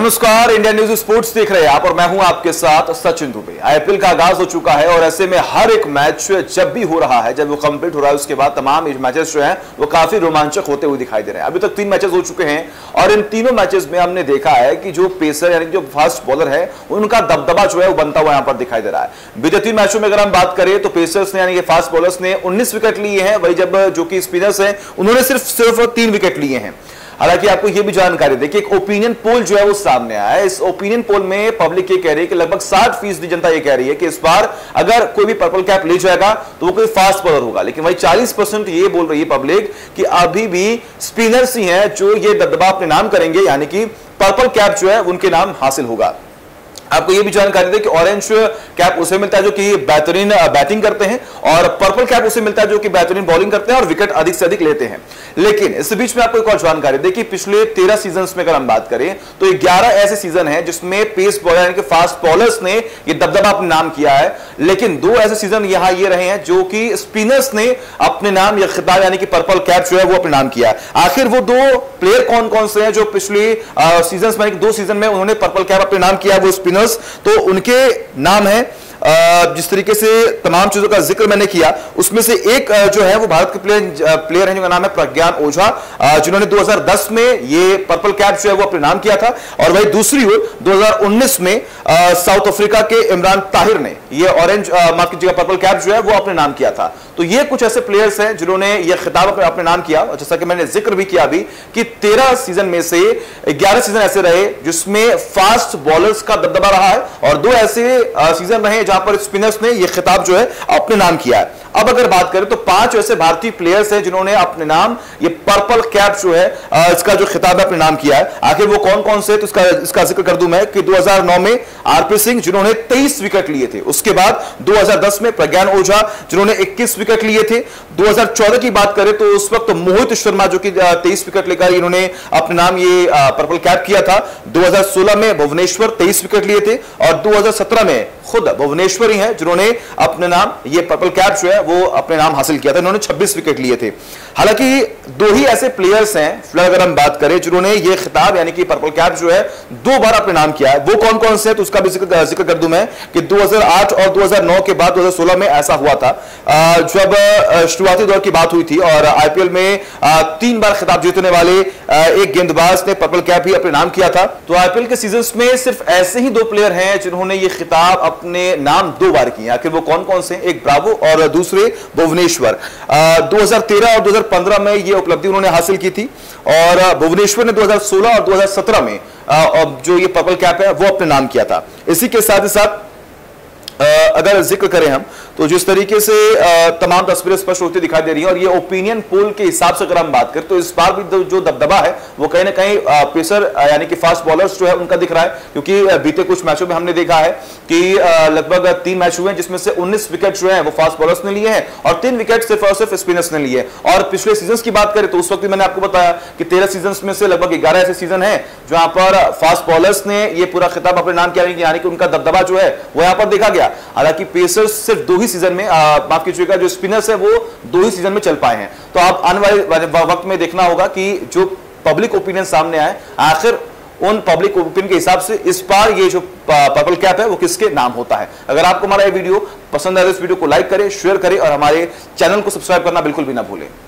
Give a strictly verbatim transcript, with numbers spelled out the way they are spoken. नमस्कार, India news sports देख रहे हैं आप और मैं हूं आपके साथ सचिन दुबे। आईपीएल का आगाज हो चुका है और ऐसे में हर एक मैच जब भी हो रहा है, जब वो कंप्लीट हो रहा है, उसके बाद तमाम मैचेस जो हैं वो काफी रोमांचक होते हुए दिखाई दे रहे हैं। अभी तक तीन मैचेस हो चुके हैं और इन तीनों मैचेस में हमने देखा है कि जो पेसर यानी जो फास्ट बॉलर है उनका दबदबा जो है वो बनता हुआ यहाँ पर दिखाई दे रहा है। बीते तीन मैचों में अगर हम बात करें तो पेसर्स ने यानी कि फास्ट बॉलर्स ने उन्नीस विकेट लिए हैं, वही जब जो कि स्पिनर्स हैं उन्होंने सिर्फ सिर्फ तीन विकेट लिए हैं। हालांकि आपको यह भी जानकारी दे कि एक ओपिनियन पोल जो है वो सामने आया है। इस ओपिनियन पोल में पब्लिक ये कह रही है कि लगभग साठ फीसदी जनता ये कह रही है कि इस बार अगर कोई भी पर्पल कैप ले जाएगा तो वो कोई फास्ट बॉलर होगा, लेकिन वही चालीस परसेंट ये बोल रही है पब्लिक कि अभी भी स्पिनर्स ही हैं जो ये दबदबा अपने नाम करेंगे, यानी कि पर्पल कैप जो है उनके नाम हासिल होगा। आपको यह भी जानकारी दे कि ऑरेंज कैप उसे मिलता है जो कि बेहतरीन बैटिंग करते हैं और पर्पल कैप उसे मिलता है जो कि बेहतरीन बॉलिंग करते हैं और विकेट अधिक से अधिक लेते हैं। लेकिन इस बीच में आपको एक और जानकारी दे कि पिछले तेरह सीजन्स में अगर हम बात करें तो ग्यारह ऐसे सीजन हैं जिसमें पेस बॉलर यानी कि फास्ट बॉलर्स ने यह दबदबा अपने नाम किया है, लेकिन दो ऐसे सीजन यहां ये रहे हैं जो कि स्पिनर्स ने अपने नाम यह खिताब यानी कि पर्पल कैप जो है वो अपने नाम किया है। आखिर वो दो प्लेयर कौन कौन से हैं जो पिछले सीजन में दो सीजन में उन्होंने पर्पल कैप अपने नाम किया है, वो स्पिनर, तो उनके नाम है। जिस तरीके से तमाम चीजों का जिक्र मैंने किया उसमें से एक जो है वो भारत के प्लेयर प्लेयर हैं जिनका नाम है प्रज्ञान ओझा, जिन्होंने दो हज़ार दस में ये पर्पल कैप जो है वो अपने नाम किया था। और वही दूसरी ओर दो हज़ार उन्नीस में साउथ अफ्रीका के इमरान ताहिर ने ये ऑरेंज माफ कीजिएगा पर्पल कैप जो है वो अपने नाम किया था। तो ये कुछ ऐसे प्लेयर्स हैं जिन्होंने ये खिताब अपने नाम किया। जैसा कि मैंने जिक्र भी किया अभी कि तेरह सीजन में से ग्यारह सीजन ऐसे रहे जिसमें फास्ट बॉलर्स का दबदबा रहा है और दो ऐसे सीजन रहे जहां पर स्पिनर्स ने यह खिताब जो है अपने नाम किया है। अब अगर बात करें तो पांच ऐसे भारतीय प्लेयर्स हैं जिन्होंने अपने नाम ये पर्पल कैप जो है इसका जो खिताब है अपने नाम किया है। आखिर वो कौन कौन से, तो इसका इसका जिक्र कर दूं मैं कि दो हज़ार नौ में आरपी सिंह जिन्होंने तेईस विकेट लिए थे, उसके बाद दो हज़ार दस में प्रज्ञान ओझा जिन्होंने इक्कीस विकेट लिए थे। दो हज़ार चौदह की बात करें तो उस वक्त मोहित शर्मा जो कि तेईस विकेट लेकर इन्होंने अपने नाम ये पर्पल कैप किया था। दो हज़ार सोलह में भुवनेश्वर तेईस विकेट लिए थे और दो हज़ार सत्रह में खुद भुवनेश्वर ही हैं जिन्होंने अपने नाम ये पर्पल कैप जो है वो अपने नाम हासिल किया था, इन्होंने छब्बीस विकेट लिए थे। हालांकि दो ही ऐसे प्लेयर्स हैं फिलहाल अगर हम बात करें जिन्होंने ये खिताब यानी कि पर्पल कैप जो है दो बार अपने नाम किया है। वो कौन कौन से हैं तो उसका भी जिक्र जिक्र कर दूं मैं कि दो हज़ार आठ और दो हज़ार नौ के बाद दो हज़ार सोलह में ऐसा हुआ था जब शुरुआती दौर की बात हुई थी और आईपीएल में तीन बार खिताब जीतने वाले एक गेंदबाज ने पर्पल कैप ही अपने नाम किया था। तो आईपीएल के सीजन में सिर्फ ऐसे ही दो प्लेयर हैं जिन्होंने ये खिताब अपने नाम दो बार किया। आखिर वो कौन कौन से, एक ब्रावो और दूसरे भुवनेश्वर। दो हज़ार तेरह और दो हज़ार पंद्रह में ये उपलब्धि उन्होंने हासिल की थी और भुवनेश्वर ने दो हज़ार सोलह और दो हज़ार सत्रह में जो ये पर्पल कैप है वो अपने नाम किया था। इसी के साथ ही साथ अगर जिक्र करें हम तो जिस तरीके से तमाम तस्वीरें स्पष्ट होती दिखाई दे रही है और ये ओपिनियन पोल के हिसाब से अगर हम बात करें तो इस बार भी जो दबदबा है वो कहीं ना कहीं पेसर यानी कि फास्ट बॉलर्स जो है उनका दिख रहा है, क्योंकि बीते कुछ मैचों में हमने देखा है कि लगभग तीन मैच हुए हैं जिसमें से उन्नीस विकेट जो है वो फास्ट बॉलर्स ने लिए हैं और तीन विकेट सिर्फ और सिर्फ स्पिनर्स ने लिए। और पिछले सीजन की बात करें तो उस वक्त मैंने आपको बताया कि तेरह सीजन में से लगभग ग्यारह ऐसे सीजन है जहां पर फास्ट बॉलर्स ने यह पूरा खिताब अपने नाम किया, यानी कि उनका दबदबा जो है वो यहां पर देखा गया। हालांकि पेसर्स सिर्फ दो ही सीजन में माफ कीजिएगा जो स्पिनर्स है वो दो ही सीजन में चल पाए हैं। तो आप आने वाले वक्त में देखना होगा कि जो पब्लिक ओपिनियन सामने आए आखिर उन पब्लिक ओपिनियन के हिसाब से इस बार ये जो पर्पल कैप है वो किसके नाम होता है। अगर आपको हमारा ये वीडियो पसंद आए तो इस वीडियो को लाइक करें, शेयर करें और हमारे चैनल को सब्सक्राइब करना बिल्कुल भी ना भूलें।